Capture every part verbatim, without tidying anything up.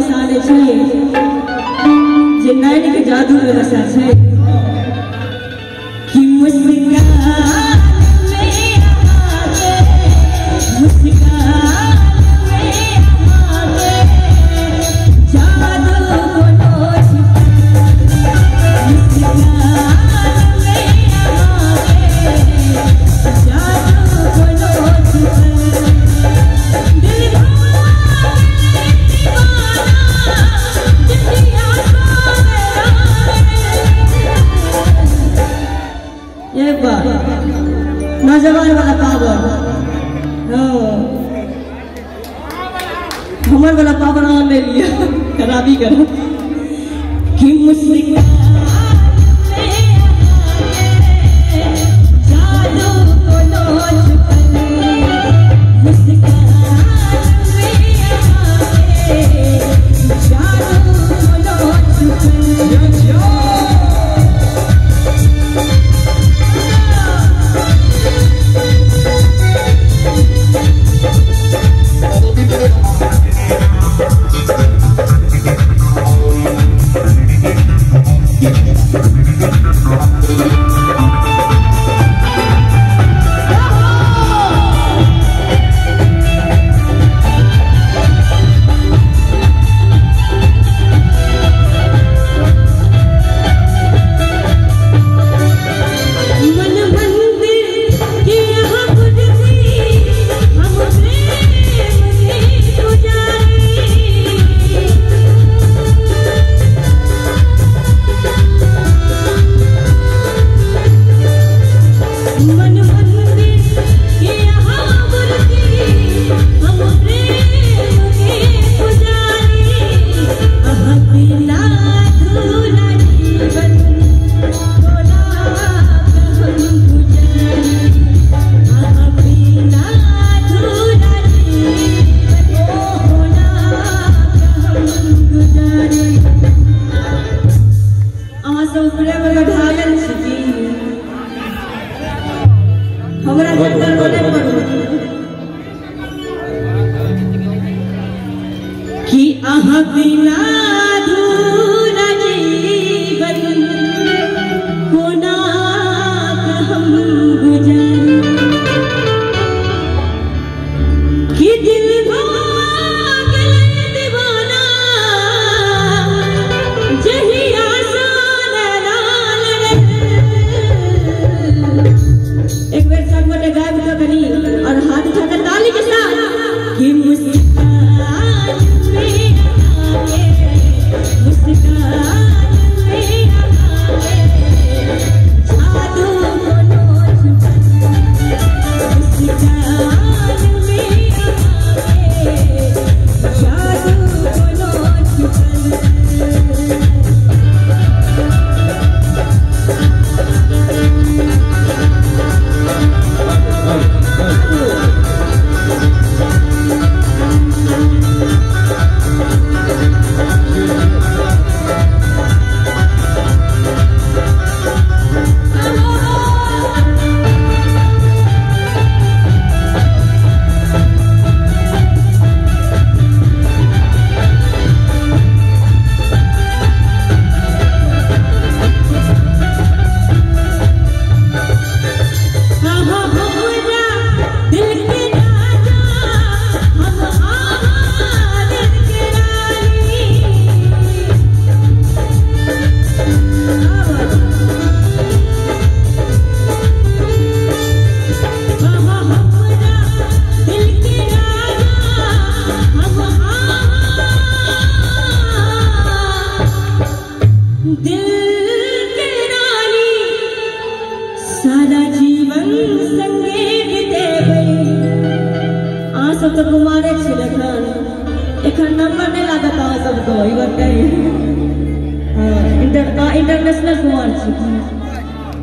पास आने चाहिए जे नैन के जादू व्यवस्था है कि मुस्कान नौजवान वाला पावर हमारे वाला पावर ले लिया खराबी करो कि मुस्लिम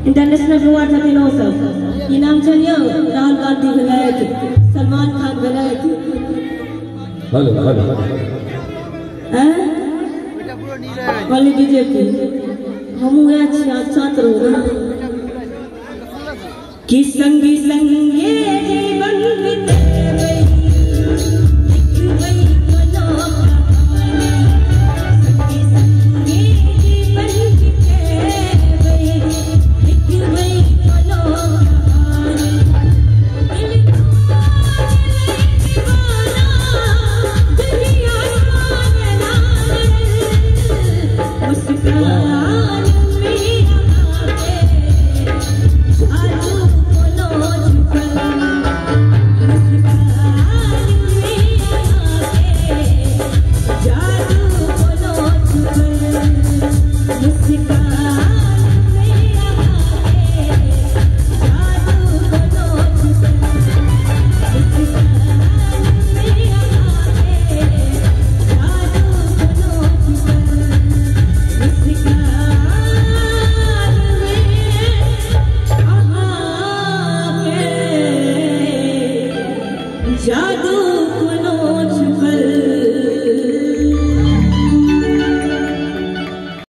इंटरनेशनल अवार्ड छथिन सब इनाम छनियो राहुल गांधी भेलथि सलमान खान भेलथि हेलो हेलो हैं क्वालिटी जेते हमहु या छात्र हो कि संगी संगे जीवन बितेबे एक वही मनो पावनी। जादू